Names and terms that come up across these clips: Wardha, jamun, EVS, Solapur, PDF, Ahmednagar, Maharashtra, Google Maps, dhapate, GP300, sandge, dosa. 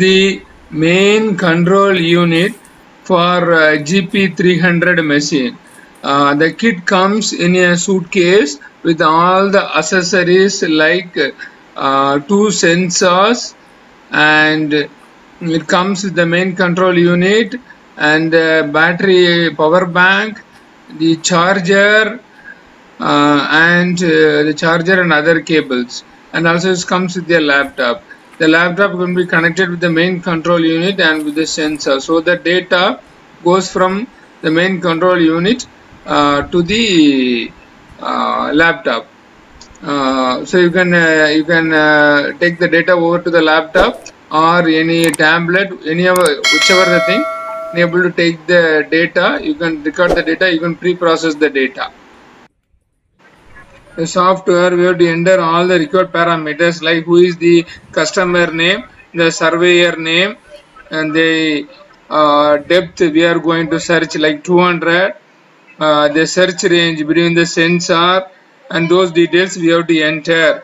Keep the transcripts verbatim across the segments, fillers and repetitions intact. is the main control unit for uh, G P three hundred machine. Uh, the kit comes in a suitcase with all the accessories like uh, two sensors, and it comes with the main control unit and uh, battery, power bank, the charger, uh, and uh, the charger and other cables, and also it comes with the laptop. The laptop will be connected with the main control unit and with the sensor, so the data goes from the main control unit uh, to the uh, laptop. Uh, so you can uh, you can uh, take the data over to the laptop or any tablet, any of whichever the thing. Able to take the data, you can record the data, you can pre-process the data. The software, we have to enter all the required parameters like who is the customer name, the surveyor name, and the uh, depth we are going to search like two hundred, uh, the search range between the sensor, and those details we have to enter.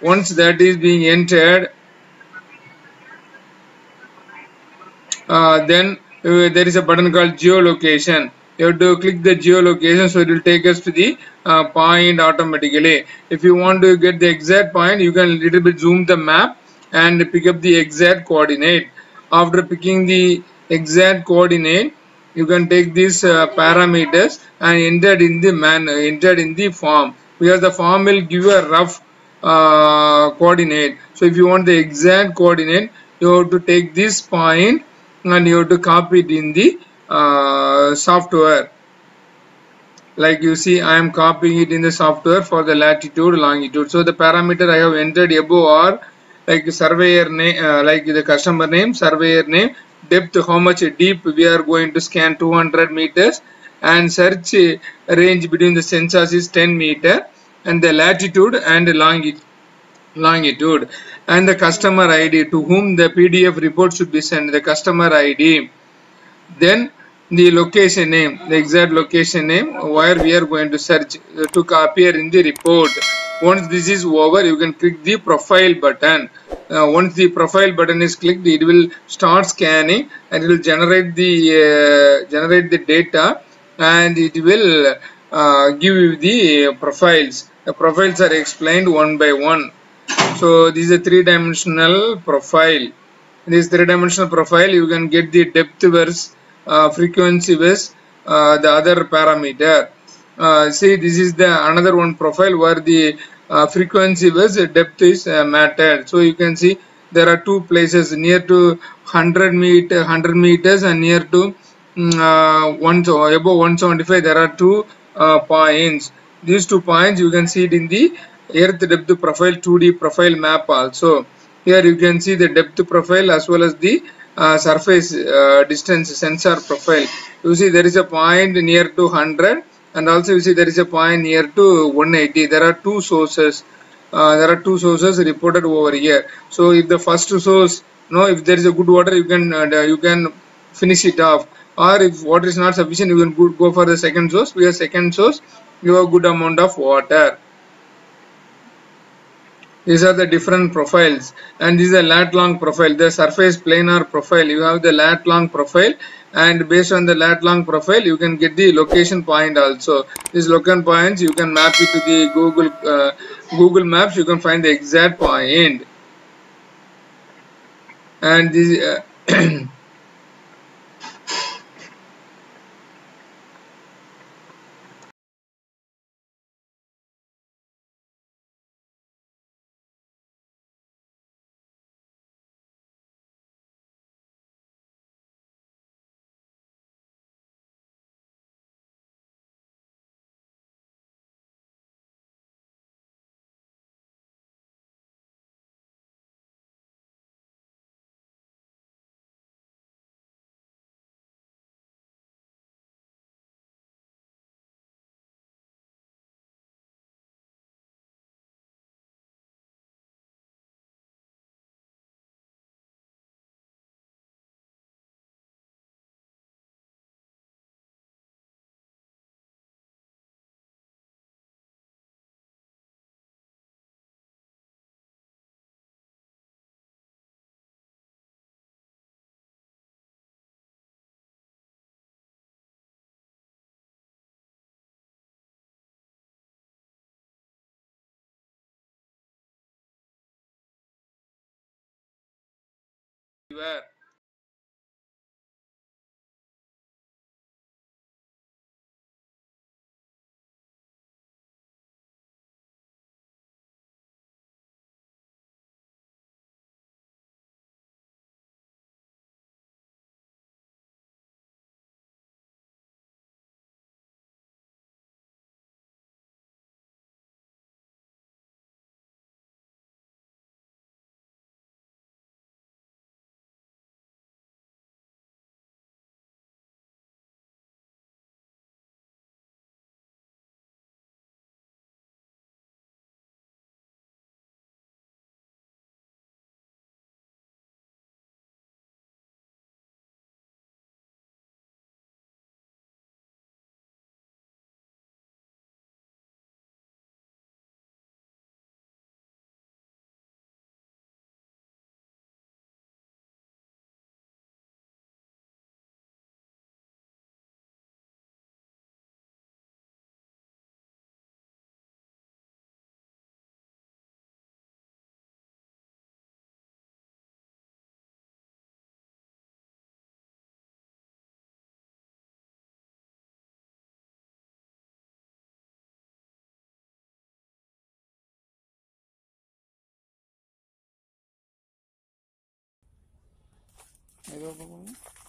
Once that is being entered, uh, then there is a button called geolocation. You have to click the geolocation, so it will take us to the uh, point automatically. If you want to get the exact point, you can little bit zoom the map and pick up the exact coordinate. After picking the exact coordinate, you can take these uh, parameters and enter in the man enter in the form, because the form will give a rough uh, coordinate. So if you want the exact coordinate, you have to take this point and you have to copy it in the uh, software. Like you see, I am copying it in the software for the latitude, longitude. So the parameter I have entered above are like surveyor name, uh, like the customer name, surveyor name, depth, how much deep we are going to scan, two hundred meters, and search range between the sensors is ten meter, and the latitude and longitude. longitude and the customer I D to whom the P D F report should be sent, the customer I D, then the location name, the exact location name where we are going to search to appear in the report. Once this is over, you can click the profile button. Uh, once the profile button is clicked, it will start scanning and it will generate the uh, generate the data, and it will uh, give you the profiles. The profiles are explained one by one. So this is a three-dimensional profile. In this three-dimensional profile, you can get the depth versus uh, frequency versus uh, the other parameter. Uh, see, this is the another one profile where the uh, frequency versus depth is uh, mattered. So you can see there are two places near to one hundred meter, one hundred meters, and near to uh, one above one seventy-five. There are two uh, points. These two points you can see it in the Earth depth profile two D profile map also. Here you can see the depth profile as well as the uh, surface uh, distance sensor profile. You see there is a point near to one hundred, and also you see there is a point near to one eighty. There are two sources. Uh, there are two sources reported over here. So if the first source, no, if there is a good water, you can uh, you can finish it off. Or if water is not sufficient, you can go for the second source. Because second source, you have a good amount of water. These are the different profiles, and this is a lat long profile, the surface planar profile. You have the lat long profile, and based on the lat long profile you can get the location point also. These location points you can map it to the Google uh, Google Maps. You can find the exact point, and this uh, were. I don't know.